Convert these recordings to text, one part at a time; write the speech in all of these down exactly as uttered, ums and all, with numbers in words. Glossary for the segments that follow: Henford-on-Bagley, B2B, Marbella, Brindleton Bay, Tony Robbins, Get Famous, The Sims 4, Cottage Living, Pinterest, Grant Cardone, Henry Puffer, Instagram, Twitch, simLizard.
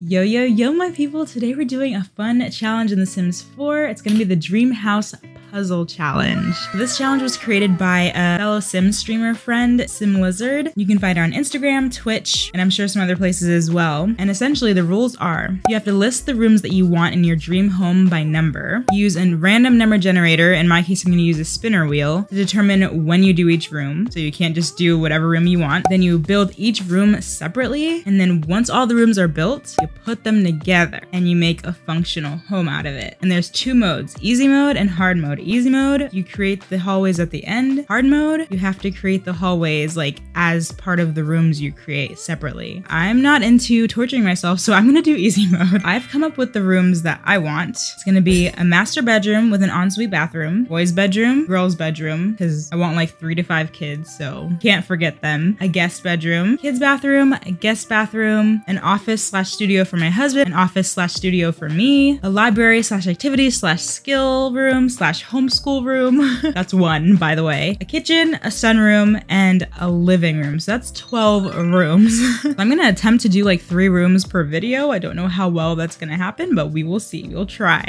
Yo, yo, yo, my people. Today we're doing a fun challenge in The Sims four. It's going to be the Dream House Puzzle Challenge. This challenge was created by a fellow Sims streamer friend, simLizard. You can find her on Instagram, Twitch, and I'm sure some other places as well. And essentially the rules are, you have to list the rooms that you want in your dream home by number. Use a random number generator, in my case I'm going to use a spinner wheel, to determine when you do each room. So you can't just do whatever room you want. Then you build each room separately, and then once all the rooms are built, you put them together and you make a functional home out of it. And there's two modes, easy mode and hard mode. Easy mode, you create the hallways at the end. Hard mode, you have to create the hallways like as part of the rooms you create separately. I'm not into torturing myself, so I'm gonna do easy mode. I've come up with the rooms that I want. It's gonna be a master bedroom with an ensuite bathroom, boys bedroom, girls bedroom, because I want like three to five kids, so can't forget them. A guest bedroom, kids bathroom, a guest bathroom, an office slash studio for my husband, an office slash studio for me, a library slash activity slash skill room slash homeschool room. That's one, by the way. A kitchen, a sunroom, and a living room. So that's twelve rooms. I'm gonna attempt to do like three rooms per video. I don't know how well that's gonna happen, but we will see. We'll try.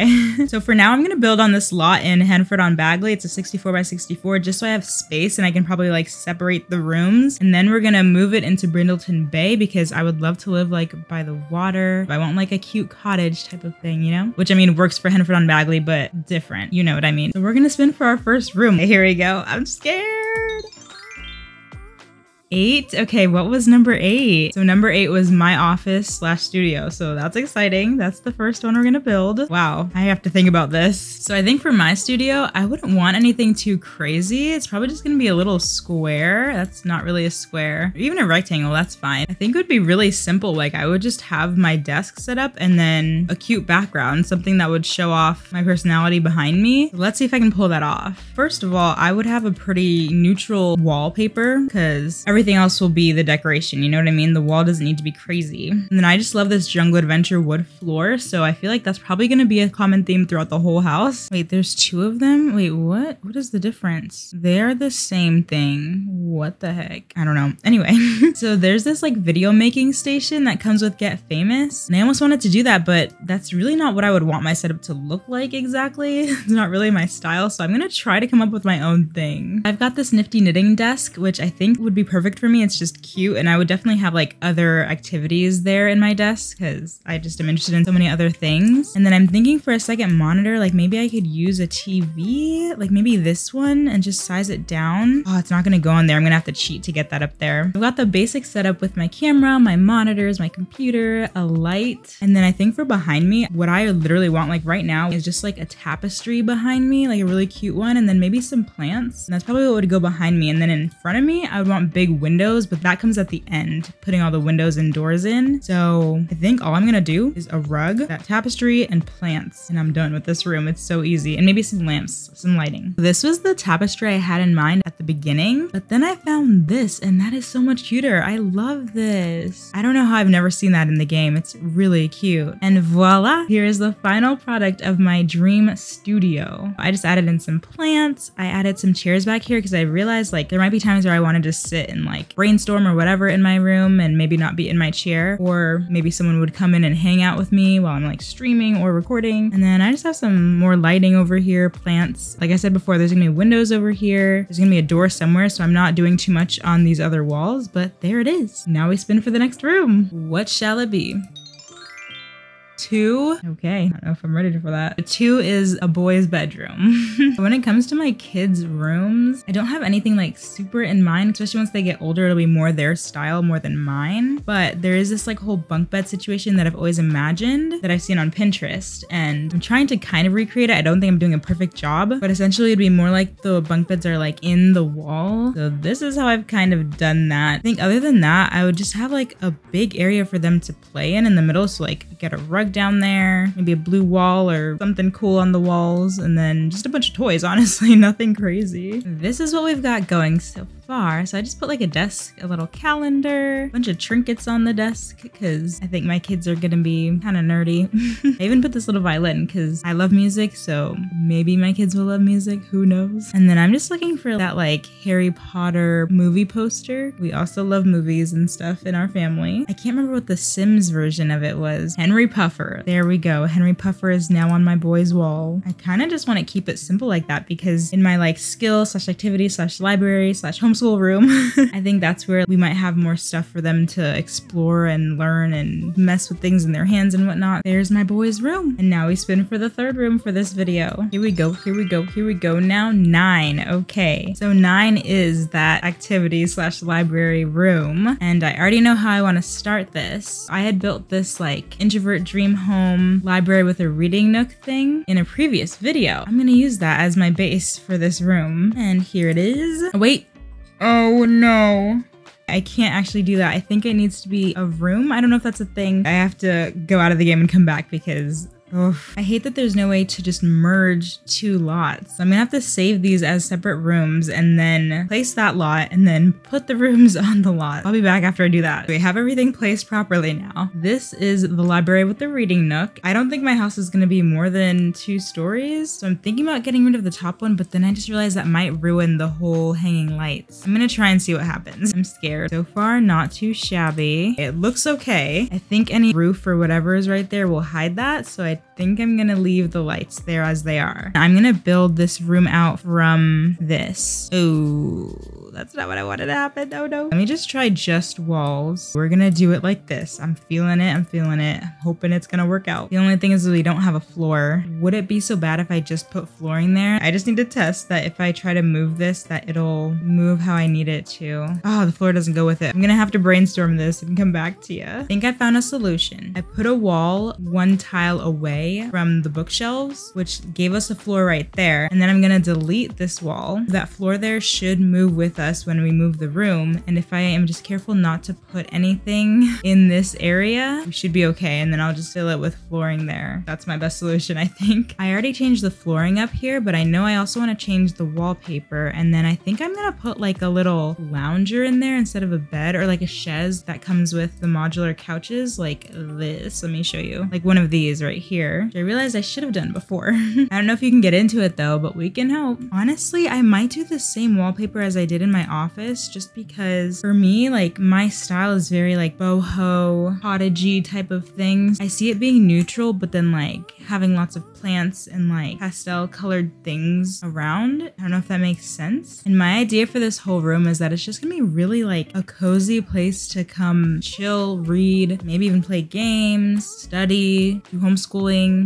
So for now, I'm gonna build on this lot in Henford-on-Bagley. It's a sixty-four by sixty-four, just so I have space and I can probably like separate the rooms. And then we're gonna move it into Brindleton Bay because I would love to live like by the water. I want like a cute cottage type of thing, you know? Which I mean, works for Henford-on-Bagley, but different. You know what I mean? So we're gonna spin for our first room. Okay, here we go. I'm scared. Eight? Okay, what was number eight? So number eight was my office slash studio. So that's exciting. That's the first one we're gonna build. Wow, I have to think about this. So I think for my studio, I wouldn't want anything too crazy. It's probably just gonna be a little square. That's not really a square. Or even a rectangle, that's fine. I think it would be really simple. Like I would just have my desk set up and then a cute background, something that would show off my personality behind me. So let's see if I can pull that off. First of all, I would have a pretty neutral wallpaper because every Everything else will be the decoration, you know what I mean? The wall doesn't need to be crazy. And then I just love this jungle adventure wood floor, so I feel like that's probably gonna be a common theme throughout the whole house. Wait, there's two of them? Wait, what? What is the difference? They're the same thing. What the heck? I don't know. Anyway, so there's this like video making station that comes with Get Famous. And I almost wanted to do that, but that's really not what I would want my setup to look like exactly. It's not really my style, so I'm gonna try to come up with my own thing. I've got this nifty knitting desk, which I think would be perfect for me. It's just cute, and I would definitely have like other activities there in my desk because I just am interested in so many other things. And then I'm thinking for a second monitor, like maybe I could use a T V, like maybe this one, and just size it down. Oh, it's not gonna go on there. I'm gonna have to cheat to get that up there. I've got the basic setup with my camera, my monitors, my computer, a light, and then I think for behind me, what I literally want like right now is just like a tapestry behind me, like a really cute one, and then maybe some plants. And that's probably what would go behind me. And then in front of me, I would want big windows, but that comes at the end, putting all the windows and doors in. So I think all I'm gonna do is a rug, that tapestry, and plants, and I'm done with this room. It's so easy. And maybe some lamps, some lighting. This was the tapestry I had in mind at the beginning, but then I found this, and that is so much cuter. I love this. I don't know how I've never seen that in the game. It's really cute. And voila, here is the final product of my dream studio. I just added in some plants. I added some chairs back here because I realized like there might be times where I want to just sit and like brainstorm or whatever in my room and maybe not be in my chair, or maybe someone would come in and hang out with me while I'm like streaming or recording. And then I just have some more lighting over here, plants. Like I said before, there's gonna be windows over here. There's gonna be a door somewhere, so I'm not doing too much on these other walls, but there it is. Now we spin for the next room. What shall it be? Two. Okay, I don't know if I'm ready for that. The two is a boy's bedroom. When it comes to my kids' rooms, I don't have anything like super in mind, especially once they get older, it'll be more their style more than mine. But there is this like whole bunk bed situation that I've always imagined that I've seen on Pinterest, and I'm trying to kind of recreate it. I don't think I'm doing a perfect job, but essentially it'd be more like the bunk beds are like in the wall. So this is how I've kind of done that. I think other than that, I would just have like a big area for them to play in in the middle. So like get a rug down there, maybe a blue wall or something cool on the walls, and then just a bunch of toys, honestly, nothing crazy. This is what we've got going so far. So I just put like a desk, a little calendar, a bunch of trinkets on the desk because I think my kids are gonna be kind of nerdy. I even put this little violin because I love music, so maybe my kids will love music, who knows? And then I'm just looking for that like Harry Potter movie poster. We also love movies and stuff in our family. I can't remember what the Sims version of it was. Henry Puffer. There we go. Henry Puffer is now on my boy's wall. I kind of just want to keep it simple like that because in my like skill slash activity slash library slash homeschool room, I think that's where we might have more stuff for them to explore and learn and mess with things in their hands and whatnot. There's my boy's room. And now we spin for the third room for this video. Here we go. Here we go. Here we go. Now nine. Okay. So nine is that activity slash library room. And I already know how I want to start this. I had built this like introvert dream home library with a reading nook thing in a previous video. I'm going to use that as my base for this room. And here it is. Oh, wait. Oh no. I can't actually do that. I think it needs to be a room. I don't know if that's a thing. I have to go out of the game and come back because oof. I hate that there's no way to just merge two lots. I'm gonna have to save these as separate rooms and then place that lot and then put the rooms on the lot. I'll be back after I do that. We have everything placed properly now. This is the library with the reading nook. I don't think my house is gonna be more than two stories, so I'm thinking about getting rid of the top one, but then I just realized that might ruin the whole hanging lights. I'm gonna try and see what happens. I'm scared. So far, not too shabby. It looks okay. I think any roof or whatever is right there will hide that, so I I think I'm gonna leave the lights there as they are. I'm gonna build this room out from this. Ooh, that's not what I wanted to happen. No, no. Let me just try just walls. We're gonna do it like this. I'm feeling it. I'm feeling it. I'm hoping it's gonna work out. The only thing is we don't have a floor. Would it be so bad if I just put flooring there? I just need to test that if I try to move this, that it'll move how I need it to. Oh, the floor doesn't go with it. I'm gonna have to brainstorm this and come back to you. I think I found a solution. I put a wall one tile away from the bookshelves, which gave us a floor right there. And then I'm gonna delete this wall. That floor there should move with us when we move the room. And if I am just careful not to put anything in this area, we should be okay. And then I'll just fill it with flooring there. That's my best solution, I think. I already changed the flooring up here, but I know I also wanna change the wallpaper. And then I think I'm gonna put like a little lounger in there instead of a bed, or like a chaise that comes with the modular couches like this. Let me show you. Like one of these right here. Here, I realized I should have done before. I don't know if you can get into it though, but we can help. Honestly, I might do the same wallpaper as I did in my office just because for me, like my style is very like boho, cottagey type of things. I see it being neutral, but then like having lots of plants and like pastel colored things around. I don't know if that makes sense. And my idea for this whole room is that it's just gonna be really like a cozy place to come chill, read, maybe even play games, study, do homeschooling,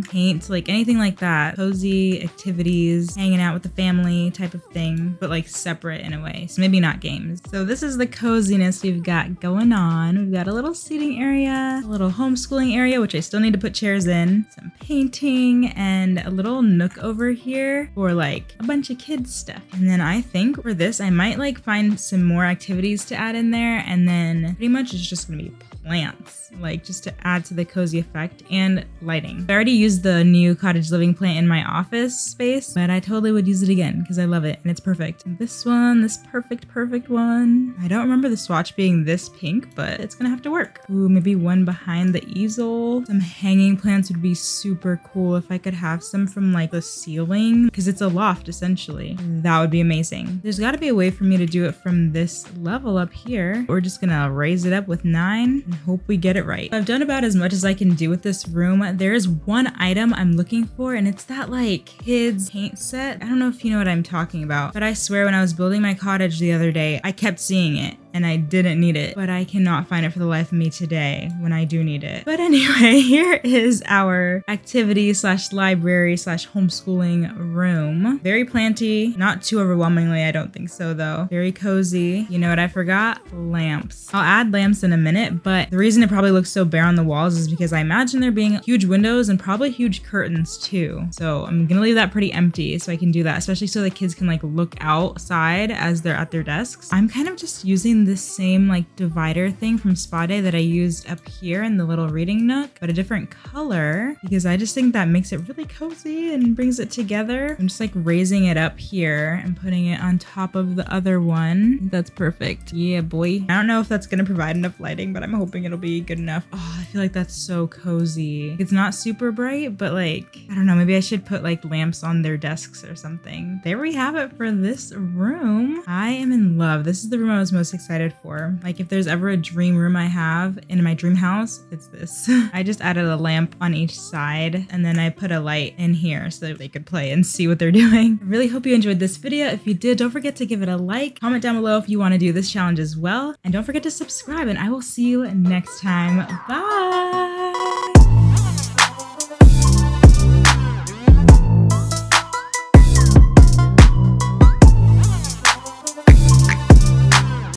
paint, like anything like that. Cozy activities, hanging out with the family type of thing, but like separate in a way. So maybe not games. So this is the coziness we've got going on. We've got a little seating area, a little homeschooling area, which I still need to put chairs in, some painting, and a little nook over here for like a bunch of kids stuff. And then I think for this, I might like find some more activities to add in there. And then pretty much it's just gonna be plants, like just to add to the cozy effect, and lighting. I already used the new cottage living plant in my office space, but I totally would use it again because I love it and it's perfect. This one, this perfect, perfect one. I don't remember the swatch being this pink, but it's gonna have to work. Ooh, maybe one behind the easel. Some hanging plants would be super cool if I could have some from like the ceiling because it's a loft essentially. That would be amazing. There's gotta be a way for me to do it from this level up here. We're just gonna raise it up with nine. Hope we get it right. I've done about as much as I can do with this room. There is one item I'm looking for, and it's that like kids paint set. I don't know if you know what I'm talking about, but I swear when I was building my cottage the other day, I kept seeing it. And I didn't need it, but I cannot find it for the life of me today when I do need it. But anyway, here is our activity slash library slash homeschooling room. Very planty, not too overwhelmingly, I don't think so though. Very cozy. You know what I forgot? Lamps. I'll add lamps in a minute, but the reason it probably looks so bare on the walls is because I imagine there being huge windows and probably huge curtains too. So I'm gonna leave that pretty empty so I can do that, especially so the kids can like look outside as they're at their desks. I'm kind of just using using the same like divider thing from Spa Day that I used up here in the little reading nook, but a different color, because I just think that makes it really cozy and brings it together. I'm just like raising it up here and putting it on top of the other one. That's perfect. Yeah, boy. I don't know if that's gonna provide enough lighting, but I'm hoping it'll be good enough. Oh, I feel like that's so cozy. It's not super bright, but like, I don't know, maybe I should put like lamps on their desks or something. There we have it for this room. I am in love. This is the room I was most excited for. Like if there's ever a dream room I have in my dream house, it's this. I just added a lamp on each side and then I put a light in here so that they could play and see what they're doing. I really hope you enjoyed this video. If you did, don't forget to give it a like. Comment down below if you want to do this challenge as well. And don't forget to subscribe and I will see you next time. Bye!